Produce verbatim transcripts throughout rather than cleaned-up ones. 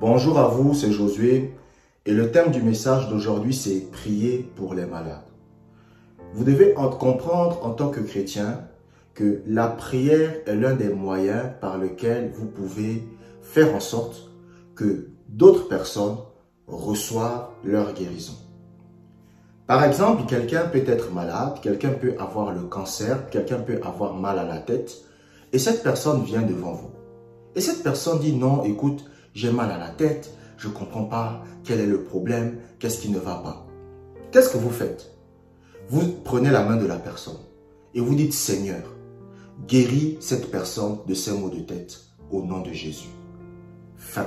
Bonjour à vous, c'est Josué et le thème du message d'aujourd'hui c'est « Prier pour les malades ». Vous devez comprendre en tant que chrétien que la prière est l'un des moyens par lequel vous pouvez faire en sorte que d'autres personnes reçoivent leur guérison. Par exemple, quelqu'un peut être malade, quelqu'un peut avoir le cancer, quelqu'un peut avoir mal à la tête et cette personne vient devant vous. Et cette personne dit « Non, écoute, j'ai mal à la tête, je ne comprends pas quel est le problème, qu'est-ce qui ne va pas. » Qu'est-ce que vous faites? Vous prenez la main de la personne et vous dites « Seigneur, guéris cette personne de ses maux de tête au nom de Jésus. » Fin.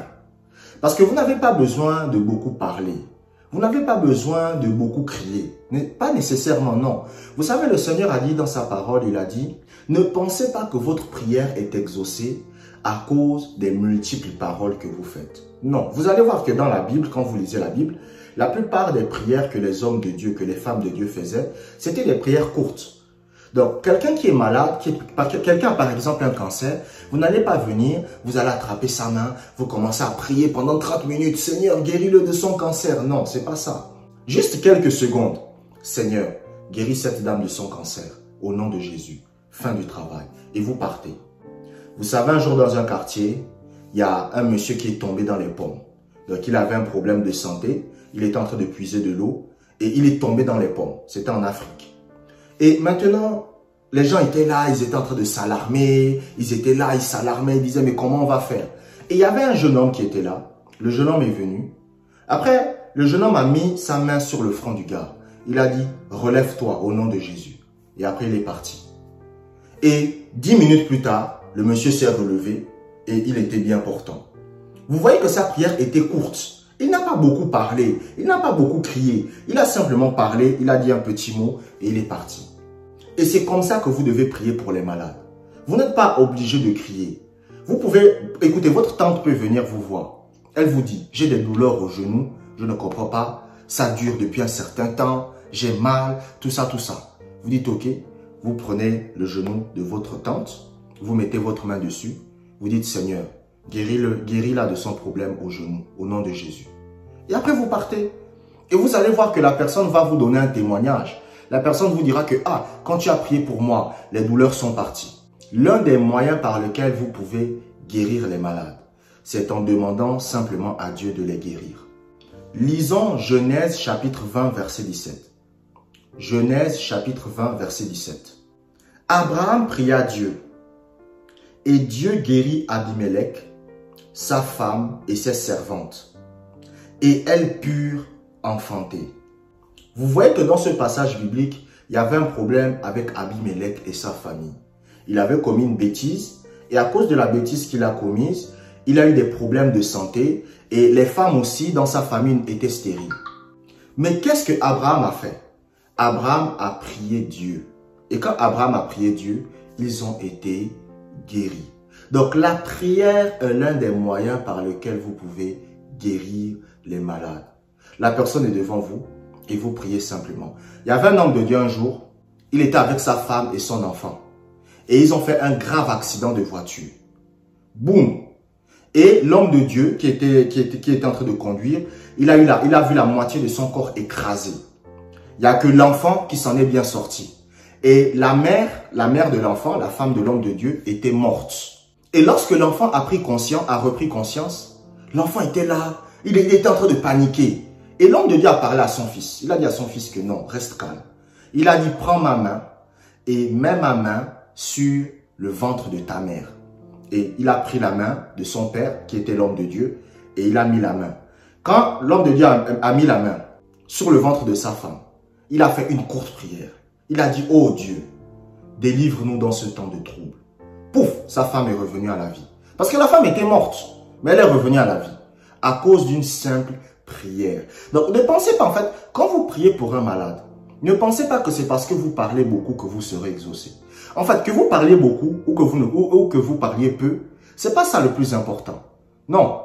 Parce que vous n'avez pas besoin de beaucoup parler, vous n'avez pas besoin de beaucoup crier, pas nécessairement non. Vous savez, le Seigneur a dit dans sa parole, il a dit « Ne pensez pas que votre prière est exaucée, à cause des multiples paroles que vous faites. » Non, vous allez voir que dans la Bible, quand vous lisez la Bible, la plupart des prières que les hommes de Dieu, que les femmes de Dieu faisaient, c'était des prières courtes. Donc, quelqu'un qui est malade, quelqu'un par exemple un cancer, vous n'allez pas venir, vous allez attraper sa main, vous commencez à prier pendant trente minutes, « Seigneur, guéris-le de son cancer. » Non, c'est pas ça. Juste quelques secondes. « Seigneur, guéris cette dame de son cancer. Au nom de Jésus. » Fin du travail. Et vous partez. Vous savez, un jour dans un quartier, il y a un monsieur qui est tombé dans les pommes. Donc, il avait un problème de santé. Il était en train de puiser de l'eau et il est tombé dans les pommes. C'était en Afrique. Et maintenant, les gens étaient là, ils étaient en train de s'alarmer. Ils étaient là, ils s'alarmaient, ils disaient « Mais comment on va faire ?» Et il y avait un jeune homme qui était là. Le jeune homme est venu. Après, le jeune homme a mis sa main sur le front du gars. Il a dit « Relève-toi au nom de Jésus. » Et après, il est parti. Et dix minutes plus tard, le monsieur s'est relevé et il était bien portant. Vous voyez que sa prière était courte. Il n'a pas beaucoup parlé, il n'a pas beaucoup crié. Il a simplement parlé, il a dit un petit mot et il est parti. Et c'est comme ça que vous devez prier pour les malades. Vous n'êtes pas obligé de crier. Vous pouvez, écoutez, votre tante peut venir vous voir. Elle vous dit, j'ai des douleurs au genou, je ne comprends pas, ça dure depuis un certain temps, j'ai mal, tout ça, tout ça. Vous dites, ok, vous prenez le genou de votre tante. Vous mettez votre main dessus, vous dites « Seigneur, guéris-le, guéris-la de son problème au genou, au nom de Jésus. » Et après, vous partez. Et vous allez voir que la personne va vous donner un témoignage. La personne vous dira que « Ah, quand tu as prié pour moi, les douleurs sont parties. » L'un des moyens par lesquels vous pouvez guérir les malades, c'est en demandant simplement à Dieu de les guérir. Lisons Genèse chapitre vingt, verset dix-sept. Genèse chapitre vingt, verset dix-sept. « Abraham pria Dieu. Et Dieu guérit Abimélec, sa femme et ses servantes, et elles purent enfanter. » Vous voyez que dans ce passage biblique, il y avait un problème avec Abimélec et sa famille. Il avait commis une bêtise, et à cause de la bêtise qu'il a commise, il a eu des problèmes de santé, et les femmes aussi dans sa famille étaient stériles. Mais qu'est-ce que Abraham a fait? Abraham a prié Dieu. Et quand Abraham a prié Dieu, ils ont été guéri. Donc la prière est l'un des moyens par lesquels vous pouvez guérir les malades. La personne est devant vous et vous priez simplement. Il y avait un homme de Dieu un jour, il était avec sa femme et son enfant. Et ils ont fait un grave accident de voiture. Boum! Et l'homme de Dieu qui était, qui était, qui était en train de conduire, il a, eu la, il a vu la moitié de son corps écrasé. Il n'y a que l'enfant qui s'en est bien sorti. Et la mère, la mère de l'enfant, la femme de l'homme de Dieu, était morte. Et lorsque l'enfant a pris conscience, a repris conscience, l'enfant était là, il était en train de paniquer. Et l'homme de Dieu a parlé à son fils. Il a dit à son fils que non, reste calme. Il a dit, prends ma main et mets ma main sur le ventre de ta mère. Et il a pris la main de son père, qui était l'homme de Dieu, et il a mis la main. Quand l'homme de Dieu a, a mis la main sur le ventre de sa femme, il a fait une courte prière. Il a dit, « Oh Dieu, délivre-nous dans ce temps de trouble. » Pouf, sa femme est revenue à la vie. Parce que la femme était morte, mais elle est revenue à la vie. À cause d'une simple prière. Donc, ne pensez pas, en fait, quand vous priez pour un malade, ne pensez pas que c'est parce que vous parlez beaucoup que vous serez exaucé. En fait, que vous parlez beaucoup ou que vous, ne, ou, ou que vous parliez peu, c'est pas ça le plus important. Non.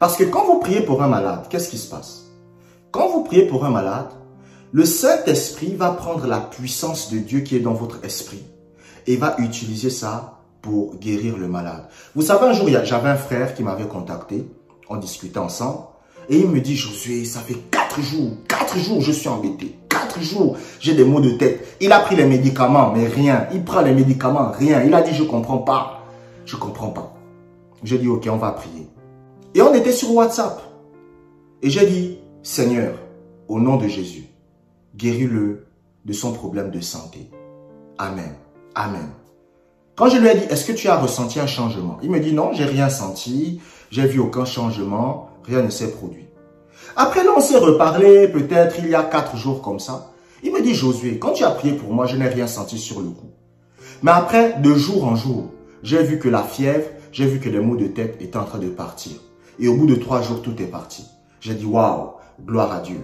Parce que quand vous priez pour un malade, qu'est-ce qui se passe? Quand vous priez pour un malade, le Saint-Esprit va prendre la puissance de Dieu qui est dans votre esprit et va utiliser ça pour guérir le malade. Vous savez, un jour, j'avais un frère qui m'avait contacté On discutait ensemble. Et il me dit, Josué, ça fait quatre jours, quatre jours, je suis embêté. Quatre jours, j'ai des maux de tête. Il a pris les médicaments, mais rien. Il prend les médicaments, rien. Il a dit, je ne comprends pas. Je ne comprends pas. J'ai dit, ok, on va prier. Et on était sur WhatsApp. Et j'ai dit, Seigneur, au nom de Jésus, guéris-le de son problème de santé. Amen. Amen. Quand je lui ai dit, est-ce que tu as ressenti un changement? Il me dit, non, j'ai rien senti. J'ai vu aucun changement. Rien ne s'est produit. Après, là, on s'est reparlé, peut-être, il y a quatre jours comme ça. Il me dit, Josué, quand tu as prié pour moi, je n'ai rien senti sur le coup. Mais après, de jour en jour, j'ai vu que la fièvre, j'ai vu que les maux de tête étaient en train de partir. Et au bout de trois jours, tout est parti. J'ai dit, waouh, gloire à Dieu.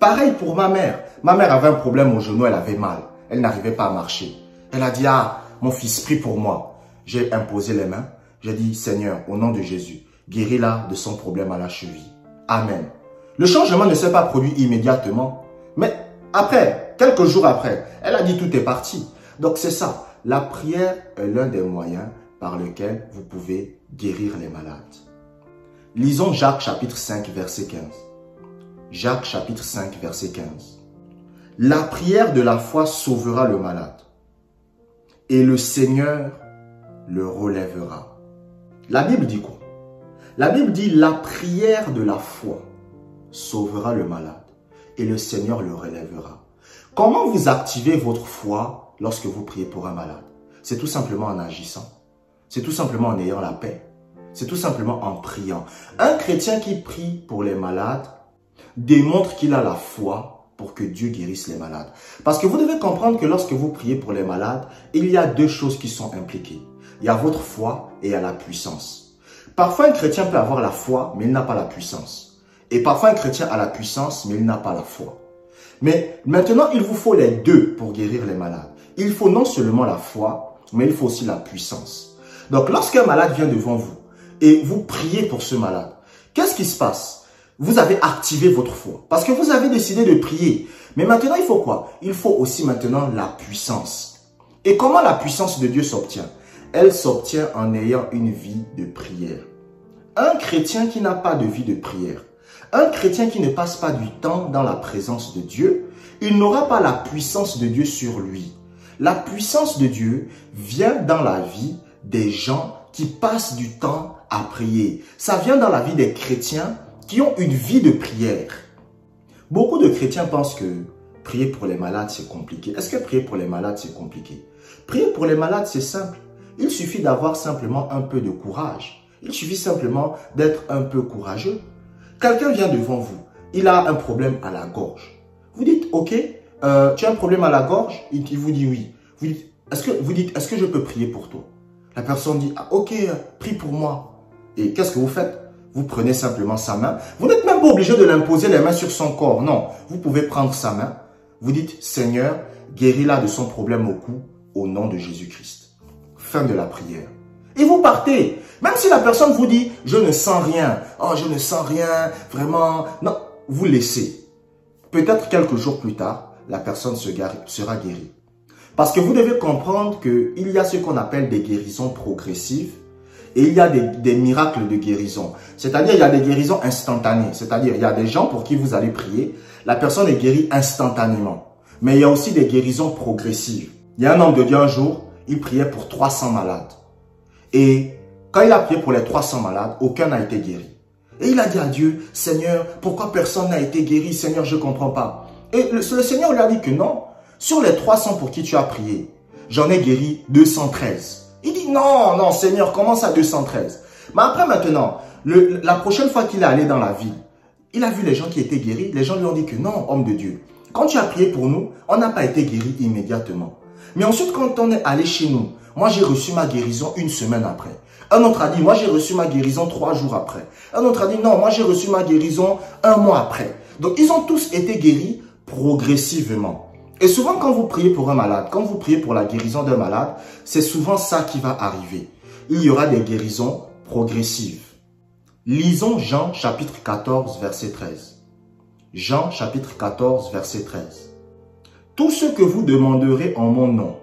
Pareil pour ma mère. Ma mère avait un problème au genou, elle avait mal. Elle n'arrivait pas à marcher. Elle a dit, ah, mon fils, prie pour moi. J'ai imposé les mains. J'ai dit, Seigneur, au nom de Jésus, guéris-la de son problème à la cheville. Amen. Le changement ne s'est pas produit immédiatement. Mais après, quelques jours après, elle a dit tout est parti. Donc c'est ça. La prière est l'un des moyens par lequel vous pouvez guérir les malades. Lisons Jacques chapitre cinq verset quinze. Jacques chapitre cinq verset quinze. La prière de la foi sauvera le malade et le Seigneur le relèvera. La Bible dit quoi? La Bible dit la prière de la foi sauvera le malade et le Seigneur le relèvera. Comment vous activez votre foi lorsque vous priez pour un malade? C'est tout simplement en agissant. C'est tout simplement en ayant la paix. C'est tout simplement en priant. Un chrétien qui prie pour les malades démontre qu'il a la foi pour que Dieu guérisse les malades. Parce que vous devez comprendre que lorsque vous priez pour les malades, il y a deux choses qui sont impliquées. Il y a votre foi et il y a la puissance. Parfois, un chrétien peut avoir la foi, mais il n'a pas la puissance. Et parfois, un chrétien a la puissance, mais il n'a pas la foi. Mais maintenant, il vous faut les deux pour guérir les malades. Il faut non seulement la foi, mais il faut aussi la puissance. Donc, lorsqu'un malade vient devant vous et vous priez pour ce malade, qu'est-ce qui se passe? Vous avez activé votre foi parce que vous avez décidé de prier. Mais maintenant, il faut quoi? Il faut aussi maintenant la puissance. Et comment la puissance de Dieu s'obtient? Elle s'obtient en ayant une vie de prière. Un chrétien qui n'a pas de vie de prière, un chrétien qui ne passe pas du temps dans la présence de Dieu, il n'aura pas la puissance de Dieu sur lui. La puissance de Dieu vient dans la vie des gens qui passent du temps à prier. Ça vient dans la vie des chrétiens qui ont une vie de prière. Beaucoup de chrétiens pensent que prier pour les malades, c'est compliqué. Est-ce que prier pour les malades, c'est compliqué? Prier pour les malades, c'est simple. Il suffit d'avoir simplement un peu de courage. Il suffit simplement d'être un peu courageux. Quelqu'un vient devant vous, il a un problème à la gorge. Vous dites, ok, euh, tu as un problème à la gorge? Il vous dit oui. Vous dites, est-ce que, vous dites, est-ce que je peux prier pour toi? La personne dit, ah, ok, prie pour moi. Et qu'est-ce que vous faites? Vous prenez simplement sa main. Vous n'êtes même pas obligé de l'imposer les mains sur son corps. Non, vous pouvez prendre sa main. Vous dites, Seigneur, guéris-la de son problème au cou, au nom de Jésus-Christ. Fin de la prière. Et vous partez. Même si la personne vous dit, je ne sens rien. Oh, je ne sens rien, vraiment. Non, vous laissez. Peut-être quelques jours plus tard, la personne sera guérie. Parce que vous devez comprendre qu'il y a ce qu'on appelle des guérisons progressives et il y a des, des miracles de guérison. C'est-à-dire, il y a des guérisons instantanées. C'est-à-dire, il y a des gens pour qui vous allez prier. La personne est guérie instantanément. Mais il y a aussi des guérisons progressives. Il y a un homme de Dieu un jour, il priait pour trois cents malades. Et quand il a prié pour les trois cents malades, aucun n'a été guéri. Et il a dit à Dieu, « Seigneur, pourquoi personne n'a été guéri? Seigneur, je ne comprends pas. » Et le, le Seigneur lui a dit que non. Sur les trois cents pour qui tu as prié, j'en ai guéri deux cent treize. Il dit, « Non, non, Seigneur, commence à deux cent treize. » Mais après maintenant, le, la prochaine fois qu'il est allé dans la ville, il a vu les gens qui étaient guéris. Les gens lui ont dit que non, homme de Dieu. Quand tu as prié pour nous, on n'a pas été guéri immédiatement. Mais ensuite, quand on est allé chez nous, moi, j'ai reçu ma guérison une semaine après. Un autre a dit, moi, j'ai reçu ma guérison trois jours après. Un autre a dit, non, moi, j'ai reçu ma guérison un mois après. Donc, ils ont tous été guéris progressivement. Et souvent, quand vous priez pour un malade, quand vous priez pour la guérison d'un malade, c'est souvent ça qui va arriver. Il y aura des guérisons progressives. Lisons Jean, chapitre quatorze, verset treize. Jean, chapitre quatorze, verset treize. « Tout ce que vous demanderez en mon nom,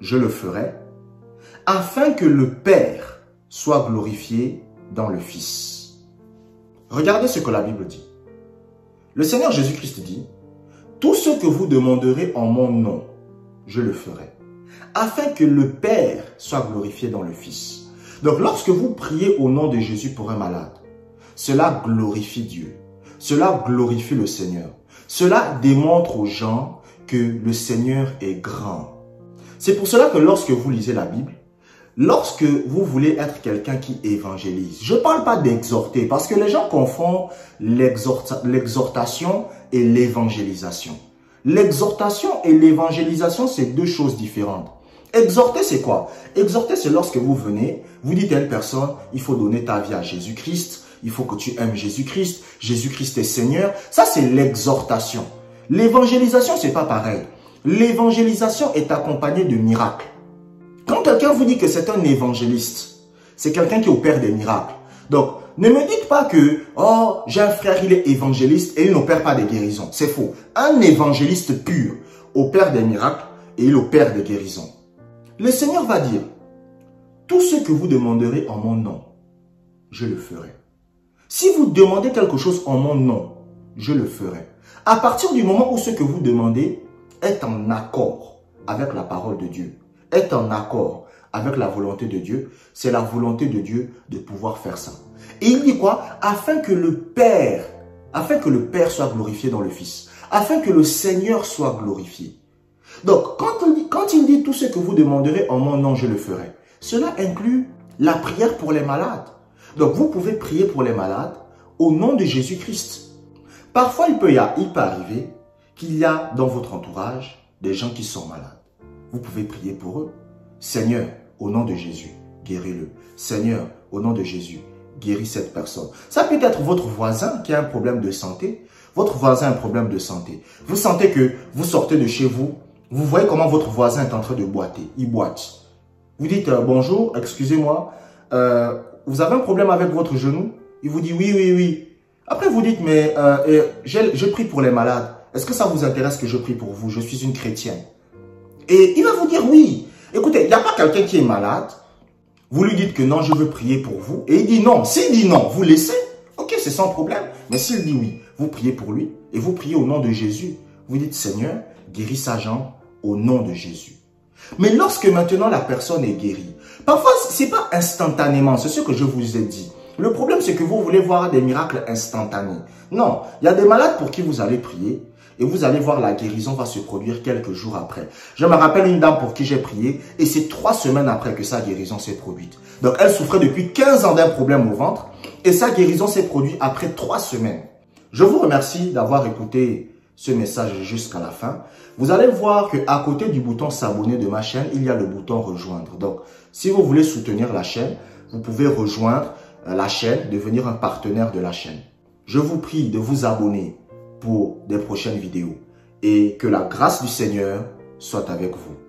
je le ferai, afin que le Père soit glorifié dans le Fils. Regardez ce que la Bible dit. Le Seigneur Jésus-Christ dit, « Tout ce que vous demanderez en mon nom, je le ferai, afin que le Père soit glorifié dans le Fils. » Donc lorsque vous priez au nom de Jésus pour un malade, cela glorifie Dieu, cela glorifie le Seigneur. Cela démontre aux gens que le Seigneur est grand. C'est pour cela que lorsque vous lisez la Bible, lorsque vous voulez être quelqu'un qui évangélise, je ne parle pas d'exhorter, parce que les gens confondent l'exhortation et l'évangélisation. L'exhortation et l'évangélisation, c'est deux choses différentes. Exhorter, c'est quoi? Exhorter, c'est lorsque vous venez, vous dites à une personne, il faut donner ta vie à Jésus-Christ, il faut que tu aimes Jésus-Christ, Jésus-Christ est Seigneur. Ça, c'est l'exhortation. L'évangélisation, c'est pas pareil. L'évangélisation est accompagnée de miracles. Quand quelqu'un vous dit que c'est un évangéliste, c'est quelqu'un qui opère des miracles. Donc, ne me dites pas que, oh, j'ai un frère, il est évangéliste et il n'opère pas des guérisons. C'est faux. Un évangéliste pur opère des miracles et il opère des guérisons. Le Seigneur va dire, tout ce que vous demanderez en mon nom, je le ferai. Si vous demandez quelque chose en mon nom, je le ferai. À partir du moment où ce que vous demandez est en accord avec la parole de Dieu, est en accord avec la volonté de Dieu, c'est la volonté de Dieu de pouvoir faire ça. Et il dit quoi? Afin que le Père, afin que le Père soit glorifié dans le Fils, afin que le Seigneur soit glorifié. Donc, quand il dit, quand il dit tout ce que vous demanderez en mon nom, je le ferai, cela inclut la prière pour les malades. Donc, vous pouvez prier pour les malades au nom de Jésus-Christ. Parfois, il peut, y a, il peut arriver qu'il y a dans votre entourage des gens qui sont malades. Vous pouvez prier pour eux. Seigneur, au nom de Jésus, guéris-le. Seigneur, au nom de Jésus, guéris cette personne. Ça peut être votre voisin qui a un problème de santé. Votre voisin a un problème de santé. Vous sentez que vous sortez de chez vous, vous voyez comment votre voisin est en train de boiter. Il boite. Vous dites, euh, bonjour, excusez-moi, euh, vous avez un problème avec votre genou? Il vous dit oui, oui, oui. Après, vous dites, mais euh, euh, je prie pour les malades. Est-ce que ça vous intéresse que je prie pour vous? Je suis une chrétienne. Et il va vous dire oui. Écoutez, il n'y a pas quelqu'un qui est malade. Vous lui dites que non, je veux prier pour vous. Et il dit non. S'il dit non, vous laissez. Ok, c'est sans problème. Mais s'il dit oui, vous priez pour lui. Et vous priez au nom de Jésus. Vous dites, Seigneur, guéris sa jambe au nom de Jésus. Mais lorsque maintenant la personne est guérie, parfois, ce n'est pas instantanément, c'est ce que je vous ai dit. Le problème, c'est que vous voulez voir des miracles instantanés. Non, il y a des malades pour qui vous allez prier et vous allez voir la guérison va se produire quelques jours après. Je me rappelle une dame pour qui j'ai prié et c'est trois semaines après que sa guérison s'est produite. Donc, elle souffrait depuis quinze ans d'un problème au ventre et sa guérison s'est produite après trois semaines. Je vous remercie d'avoir écouté ce message jusqu'à la fin. Vous allez voir qu'à côté du bouton s'abonner de ma chaîne, il y a le bouton rejoindre. Donc, si vous voulez soutenir la chaîne, vous pouvez rejoindre la chaîne, devenir un partenaire de la chaîne. Je vous prie de vous abonner pour des prochaines vidéos et que la grâce du Seigneur soit avec vous.